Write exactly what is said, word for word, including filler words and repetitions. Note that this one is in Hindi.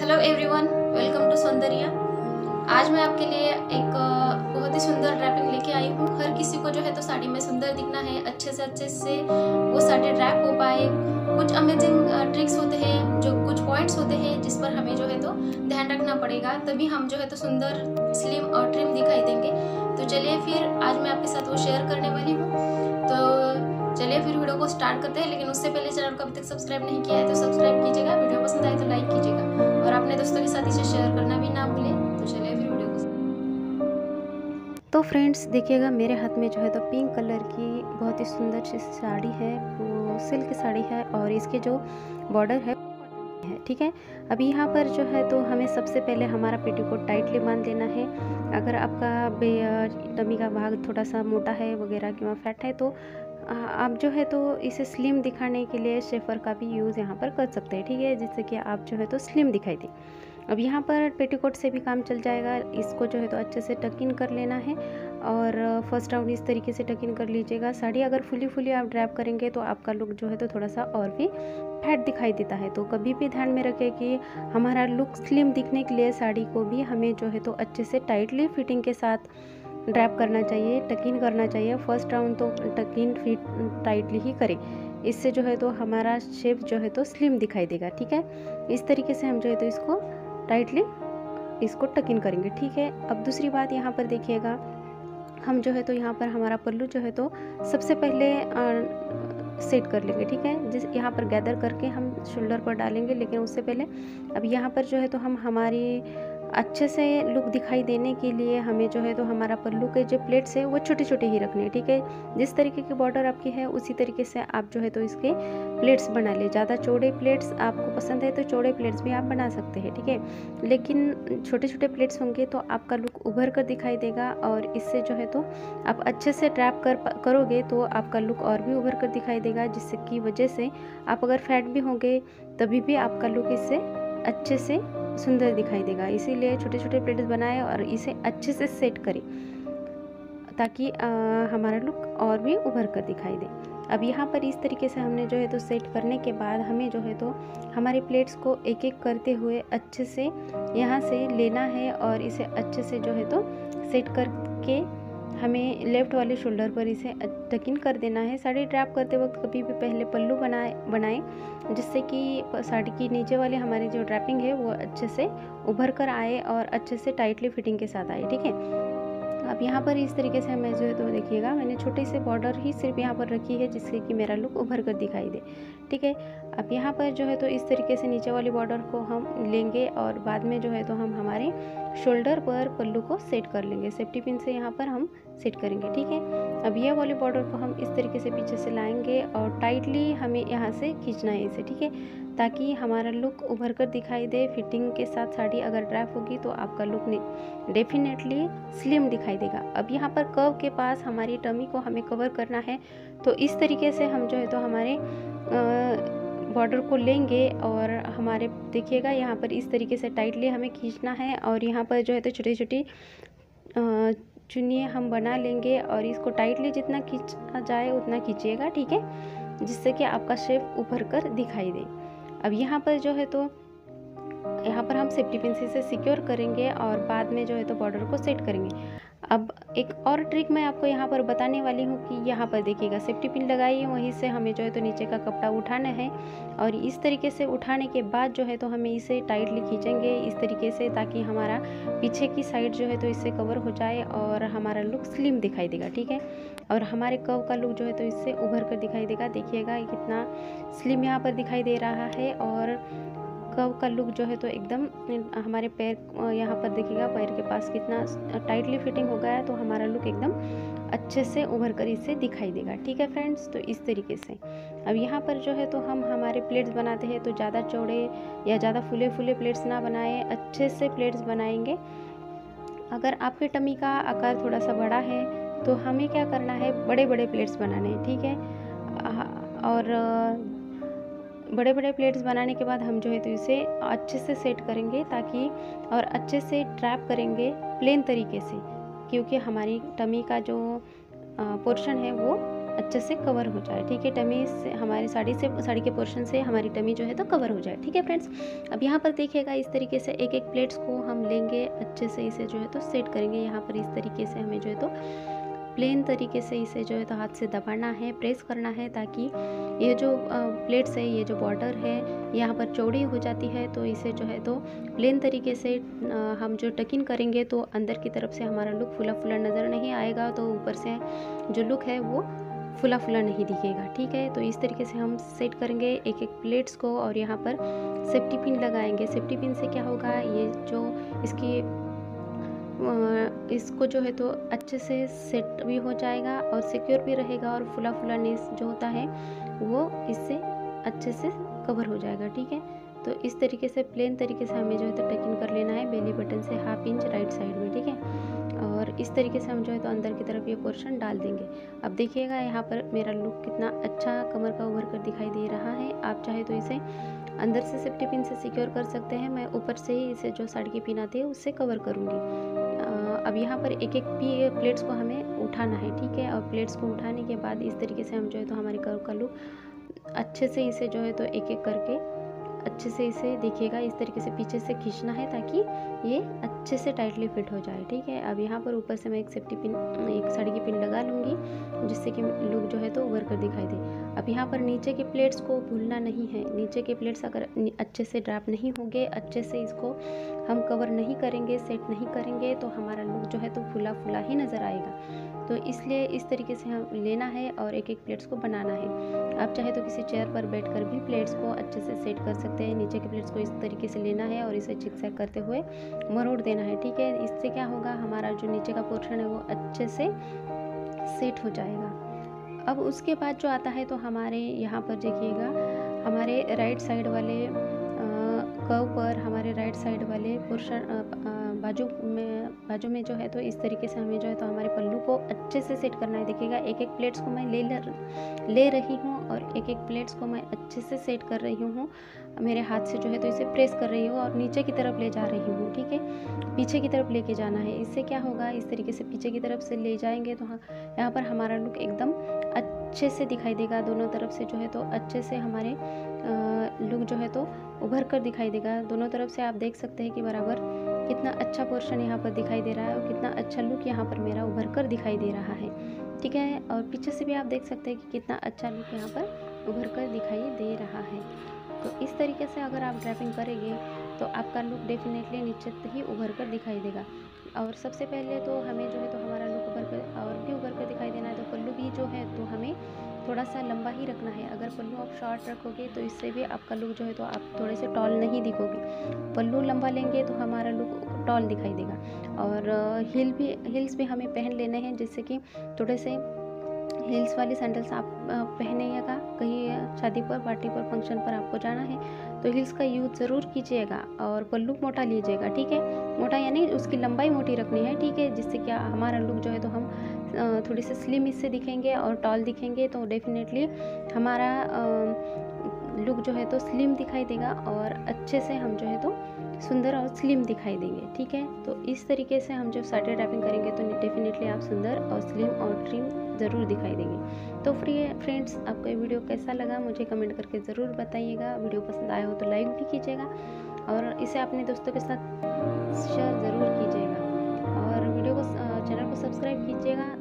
Hello everyone, welcome to Saundarya. आज मैं आपके लिए एक बहुत ही सुंदर ड्रैपिंग लेके आई हूँ। हर किसी को जो है तो साड़ी में सुंदर दिखना है, अच्छे से अच्छे से वो साड़ी ड्रैप हो पाए। कुछ अमेजिंग ट्रिक्स होते हैं, जो कुछ पॉइंट्स होते हैं जिस पर हमें जो है तो ध्यान रखना पड़ेगा, तभी हम जो है तो सुंदर, स्लिम और ट्रिम दिखाई देंगे। तो चलिए फिर आज मैं आपके साथ वो शेयर करने वाली हूँ। तो चलिए फिर वीडियो को स्टार्ट करते हैं, लेकिन उससे पहले चैनल को अभी तक सब्सक्राइब नहीं किया है तो सब्सक्राइब कीजिएगा, वीडियो पसंद आए तो लाइक कीजिएगा और अपने दोस्तों के साथ इसे शेयर करना भी ना भूलें। तो चलिए फिर वीडियो को। तो फ्रेंड्स देखिएगा, मेरे हाथ में जो है तो पिंक कलर की बहुत ही सुंदर सी साड़ी है, वो सिल्क साड़ी है और इसके जो बॉर्डर है ठीक है। अभी यहाँ पर जो है तो हमें सबसे पहले हमारा पेटीकोट टाइटली बांध लेना है। अगर आपका टमी का भाग थोड़ा सा मोटा है वगैरह किंवा फैट है तो आप जो है तो इसे स्लिम दिखाने के लिए शेफर का भी यूज़ यहाँ पर कर सकते हैं ठीक है, जिससे कि आप जो है तो स्लिम दिखाई दे। अब यहाँ पर पेटीकोट से भी काम चल जाएगा। इसको जो है तो अच्छे से टक इन कर लेना है और फर्स्ट राउंड इस तरीके से टक इन कर लीजिएगा। साड़ी अगर फुली फुली आप ड्रैप करेंगे तो आपका लुक जो है तो थोड़ा सा और भी फैट दिखाई देता है। तो कभी भी ध्यान में रखें कि हमारा लुक स्लिम दिखने के लिए साड़ी को भी हमें जो है तो अच्छे से टाइटली फिटिंग के साथ ड्रैप करना चाहिए, टक इन करना चाहिए। फर्स्ट राउंड तो टक इन फिट टाइटली ही करें, इससे जो है तो हमारा शेप जो है तो स्लिम दिखाई देगा ठीक है। इस तरीके से हम जो है तो इसको टाइटली इसको टक इन करेंगे ठीक है। अब दूसरी बात यहाँ पर देखिएगा, हम जो है तो यहाँ पर हमारा पल्लू जो है तो सबसे पहले आ, सेट कर लेंगे ठीक है। जिस यहाँ पर गैदर करके हम शोल्डर पर डालेंगे, लेकिन उससे पहले अब यहाँ पर जो है तो हम हमारी अच्छे से लुक दिखाई देने के लिए हमें जो है तो हमारा पल्लू के जो प्लेट्स है वो छोटे छोटे ही रखने हैं ठीक है। जिस तरीके की बॉर्डर आपकी है उसी तरीके से आप जो है तो इसके प्लेट्स बना लें। ज़्यादा चौड़े प्लेट्स आपको पसंद है तो चौड़े प्लेट्स भी आप बना सकते हैं ठीक है, लेकिन छोटे छोटे प्लेट्स होंगे तो आपका लुक उभर कर दिखाई देगा और इससे जो है तो आप अच्छे से ड्रैप कर करोगे तो आपका लुक और भी उभर कर दिखाई देगा, जिसकी वजह से आप अगर फैट भी होंगे तभी भी आपका लुक इससे अच्छे से सुंदर दिखाई देगा। इसीलिए छोटे छोटे प्लेट्स बनाएं और इसे अच्छे से सेट करें ताकि आ, हमारा लुक और भी उभर कर दिखाई दे। अब यहाँ पर इस तरीके से हमने जो है तो सेट करने के बाद हमें जो है तो हमारे प्लेट्स को एक एक करते हुए अच्छे से यहाँ से लेना है और इसे अच्छे से जो है तो सेट करके हमें लेफ़्ट वाले शोल्डर पर इसे टक इन कर देना है। साड़ी ड्रैप करते वक्त कभी भी पहले पल्लू बनाए बनाएं जिससे कि साड़ी की नीचे वाले हमारी जो ड्रैपिंग है वो अच्छे से उभर कर आए और अच्छे से टाइटली फिटिंग के साथ आए ठीक है। अब यहाँ पर इस तरीके से मैं जो है तो देखिएगा, मैंने छोटे से बॉर्डर ही सिर्फ यहाँ पर रखी है जिससे कि मेरा लुक उभर कर दिखाई दे ठीक है। अब यहाँ पर जो है तो इस तरीके से नीचे वाली बॉर्डर को हम लेंगे और बाद में जो है तो हम हमारे शोल्डर पर पल्लू को सेट कर लेंगे। सेफ्टी पिन से यहाँ पर हम सेट करेंगे ठीक है। अब यह वाले बॉर्डर को हम इस तरीके से पीछे से लाएंगे और टाइटली हमें यहाँ से खींचना है इसे ठीक है, ताकि हमारा लुक उभर कर दिखाई दे। फिटिंग के साथ साड़ी अगर ड्रैप होगी तो आपका लुक डेफिनेटली स्लिम दिखाई देगा। अब यहाँ पर कर्व के पास हमारी टमी को हमें कवर करना है, तो इस तरीके से हम जो है तो हमारे बॉर्डर को लेंगे और हमारे देखिएगा यहाँ पर इस तरीके से टाइटली हमें खींचना है और यहाँ पर जो है तो छोटी छोटी चुनिए हम बना लेंगे और इसको टाइटली जितना खींचा जाए उतना खींचिएगा ठीक है, जिससे कि आपका शेप उभर कर दिखाई दे। अब यहाँ पर जो है तो यहाँ पर हम सेफ्टी पिन से सिक्योर करेंगे और बाद में जो है तो बॉर्डर को सेट करेंगे। अब एक और ट्रिक मैं आपको यहाँ पर बताने वाली हूँ कि यहाँ पर देखिएगा सेफ्टी पिन लगाइए, वहीं से हमें जो है तो नीचे का कपड़ा उठाना है और इस तरीके से उठाने के बाद जो है तो हमें इसे टाइटली खींचेंगे इस तरीके से, ताकि हमारा पीछे की साइड जो है तो इससे कवर हो जाए और हमारा लुक स्लिम दिखाई देगा ठीक है। और हमारे कर्व का लुक जो है तो इससे उभर कर दिखाई देगा। देखिएगा कितना स्लिम यहाँ पर दिखाई दे रहा है और कर्व का लुक जो है तो एकदम हमारे पैर यहाँ पर देखिएगा पैर के पास कितना टाइटली फिटिंग हो गया है, तो हमारा लुक एकदम अच्छे से उभर कर इससे दिखाई देगा ठीक है फ्रेंड्स। तो इस तरीके से अब यहाँ पर जो है तो हम हमारे प्लेट्स बनाते हैं तो ज़्यादा चौड़े या ज़्यादा फूले फूले प्लेट्स ना बनाएं, अच्छे से प्लेट्स बनाएंगे। अगर आपके टमी का आकार थोड़ा सा बड़ा है तो हमें क्या करना है, बड़े बड़े प्लेट्स बनाने हैं ठीक है। और बड़े बड़े प्लेट्स बनाने के बाद हम जो है तो इसे अच्छे से सेट करेंगे ताकि और अच्छे से ट्रैप करेंगे प्लेन तरीके से, क्योंकि हमारी टमी का जो पोर्शन है वो अच्छे से कवर हो जाए। ठीक है, टमी से हमारी साड़ी से साड़ी के पोर्शन से हमारी टमी जो है तो कवर हो जाए। ठीक है फ्रेंड्स, अब यहाँ पर देखिएगा इस तरीके से एक एक प्लेट्स को हम लेंगे, अच्छे से इसे जो है तो सेट करेंगे। यहाँ पर इस तरीके से हमें जो है तो प्लेन तरीके से इसे जो है तो हाथ से दबाना है, प्रेस करना है, ताकि ये जो प्लेट्स है, ये जो बॉर्डर है यहाँ पर चौड़ी हो जाती है। तो इसे जो है तो प्लेन तरीके से हम जो टकिन करेंगे तो अंदर की तरफ से हमारा लुक फुला फुला नज़र नहीं आएगा, तो ऊपर से जो लुक है वो फुला फुला नहीं दिखेगा। ठीक है, तो इस तरीके से हम सेट करेंगे एक एक प्लेट्स को और यहाँ पर सेफ्टी पिन लगाएंगे। सेफ्टी पिन से क्या होगा, ये जो इसकी इसको जो है तो अच्छे से सेट भी हो जाएगा और सिक्योर भी रहेगा, और फुला फुला नेस जो होता है वो इससे अच्छे से कवर हो जाएगा। ठीक है, तो इस तरीके से प्लेन तरीके से हमें जो है तो टकिंग कर लेना है बेली बटन से हाफ इंच राइट साइड में। ठीक है, और इस तरीके से हम जो है तो अंदर की तरफ ये पोर्शन डाल देंगे। अब देखिएगा यहाँ पर मेरा लुक कितना अच्छा कमर का उभर कर दिखाई दे रहा है। आप चाहे तो इसे अंदर से सेफ्टी पिन से सिक्योर कर सकते हैं, मैं ऊपर से ही इसे जो साड़ी की पिन आती है उससे कवर करूँगी। अब यहाँ पर एक एक पी प्लेट्स को हमें उठाना है। ठीक है, और प्लेट्स को उठाने के बाद इस तरीके से हम जो है तो हमारे कर्व का लुक अच्छे से इसे जो है तो एक एक करके अच्छे से इसे देखिएगा इस तरीके से पीछे से खींचना है ताकि ये अच्छे से टाइटली फिट हो जाए। ठीक है, अब यहाँ पर ऊपर से मैं एक सेफ्टी पिन एक साड़ी की पिन लगा लूँगी जिससे कि लुक जो है तो उभर कर दिखाई दे। अब यहाँ पर नीचे के प्लेट्स को भूलना नहीं है। नीचे के प्लेट्स अगर अच्छे से ड्रैप नहीं होंगे, अच्छे से इसको हम कवर नहीं करेंगे, सेट नहीं करेंगे, तो हमारा लुक जो है तो फुला फुला ही नज़र आएगा। तो इसलिए इस तरीके से हम लेना है और एक एक प्लेट्स को बनाना है। आप चाहे तो किसी चेयर पर बैठकर भी प्लेट्स को अच्छे से सेट कर सकते हैं। नीचे के प्लेट्स को इस तरीके से लेना है और इसे झिकझैक करते हुए मरोड़ देना है। ठीक है, इससे क्या होगा, हमारा जो नीचे का पोर्शन है वो अच्छे से सेट हो जाएगा। अब उसके बाद जो आता है तो हमारे यहाँ पर देखिएगा हमारे राइट साइड वाले कर्व पर हमारे राइट साइड वाले पोर्शन बाजू में बाजू में जो है तो इस तरीके से हमें जो है तो हमारे पल्लू को अच्छे से सेट करना है। देखिएगा एक एक प्लेट्स को मैं ले ले रही हूँ और एक एक प्लेट्स को मैं अच्छे से सेट कर रही हूँ, मेरे हाथ से जो है तो इसे प्रेस कर रही हूँ और नीचे की तरफ ले जा रही हूँ। ठीक है, पीछे की तरफ लेके जाना है। इससे क्या होगा, इस तरीके से पीछे की तरफ से ले जाएंगे तो हाँ, यहाँ पर हमारा लुक एकदम अच्छे से दिखाई देगा। दोनों तरफ से जो है तो अच्छे से हमारे लुक जो है तो उभर कर दिखाई देगा। दोनों तरफ से आप देख सकते हैं कि बराबर कितना अच्छा पोर्शन यहाँ पर दिखाई दे रहा है और कितना अच्छा लुक यहाँ पर मेरा उभर कर दिखाई दे रहा है। ठीक है, और पीछे से भी आप देख सकते हैं कि कितना अच्छा लुक यहाँ पर उभर कर दिखाई दे रहा है। तो इस तरीके से अगर आप ड्रैपिंग करेंगे तो आपका लुक डेफिनेटली निश्चित ही उभर कर दिखाई देगा। और सबसे पहले तो हमें जो है तो हमारा लुक उभर कर और भी उभर कर दिखाई देना है, तो पल्लू भी जो है तो हमें थोड़ा सा लंबा ही रखना है। अगर पल्लू आप शॉर्ट रखोगे तो इससे भी आपका लुक जो है तो आप थोड़े से टॉल नहीं दिखोगे। पल्लू लंबा लेंगे तो हमारा लुक टॉल दिखाई देगा। और हील भी हील्स भी हमें पहन लेने हैं, जिससे कि थोड़े से हील्स वाली सैंडल्स आप पहनिएगा। कहीं शादी पर, पार्टी पर, फंक्शन पर आपको जाना है तो हील्स का यूज़ ज़रूर कीजिएगा। और पल्लू मोटा लीजिएगा। ठीक है, मोटा यानी उसकी लंबाई मोटी रखनी है। ठीक है, जिससे क्या हमारा लुक जो है तो हम थोड़ी सी स्लिम इससे दिखेंगे और टॉल दिखेंगे, तो डेफिनेटली हमारा लुक जो है तो स्लिम दिखाई देगा और अच्छे से हम जो है तो सुंदर और स्लिम दिखाई देंगे। ठीक है, तो इस तरीके से हम जब साड़ी ड्रैपिंग करेंगे तो डेफिनेटली आप सुंदर और स्लिम और ट्रिम ज़रूर दिखाई देंगे। तो फ्री फ्रेंड्स, आपको ये वीडियो कैसा लगा मुझे कमेंट करके ज़रूर बताइएगा। वीडियो पसंद आया हो तो लाइक भी कीजिएगा और इसे अपने दोस्तों के साथ शेयर ज़रूर कीजिएगा और वीडियो को चैनल को सब्सक्राइब कीजिएगा।